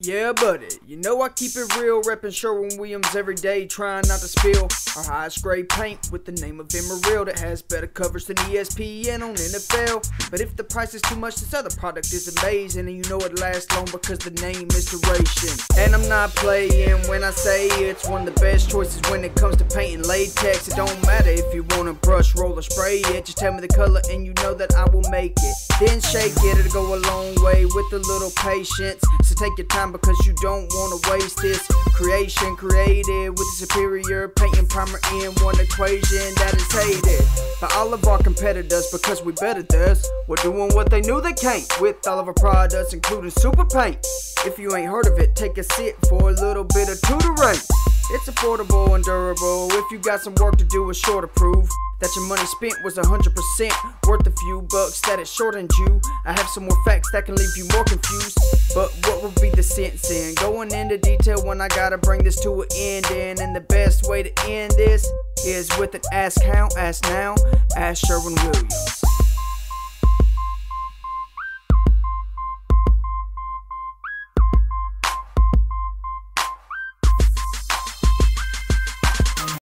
Yeah, buddy, you know I keep it real, reppin' Sherwin Williams every day, trying not to spill our highest grade paint with the name of Emerald. It has better coverage than ESPN on NFL. But if the price is too much, this other product is amazing, and you know it lasts long because the name is duration. And I'm not playing when I say it's one of the best choices when it comes to painting latex. It don't matter if you want to brush, roll, or spray it. Just tell me the color and you know that I will make it. Then shake it, it'll go a long way with a little patience. So take your time, because you don't want to waste this creation created with a superior painting primer in one equation that is hated by all of our competitors, because we better this. We're doing what they knew they can't with all of our products, including super paint. If you ain't heard of it, take a sip for a little bit of tutoring. It's affordable and durable. If you got some work to do, it's sure to prove that your money spent was 100% worth a few bucks that it shortened you. I have some more facts that can leave you more confused, but what would be the sense in going into detail when I gotta bring this to an ending? And the best way to end this is with an ask how, ask now, ask Sherwin Williams.